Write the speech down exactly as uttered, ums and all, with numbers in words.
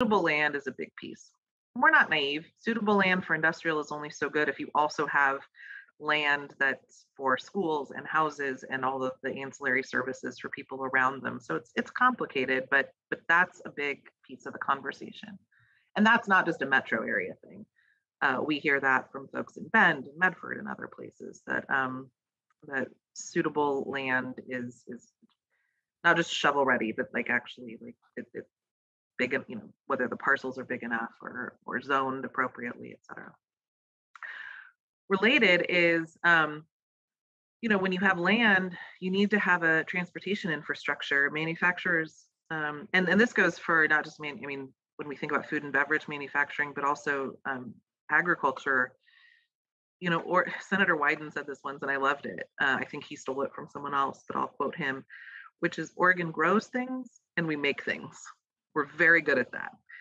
Suitable land is a big piece. We're not naive. Suitable land for industrial is only so good if you also have land that's for schools and houses and all of the ancillary services for people around them. So it's it's complicated, but but that's a big piece of the conversation. And that's not just a metro area thing. Uh, we hear that from folks in Bend and Medford and other places that um, that suitable land is is not just shovel ready, but like actually like it, it, big, you know, whether the parcels are big enough or, or zoned appropriately, et cetera. Related is, um, you know, when you have land, you need to have a transportation infrastructure. Manufacturers, um, and, and this goes for not just, man, I mean, when we think about food and beverage manufacturing, but also um, agriculture, you know, or Senator Wyden said this once and I loved it. Uh, I think he stole it from someone else, but I'll quote him, which is Oregon grows things and we make things. We're very good at that.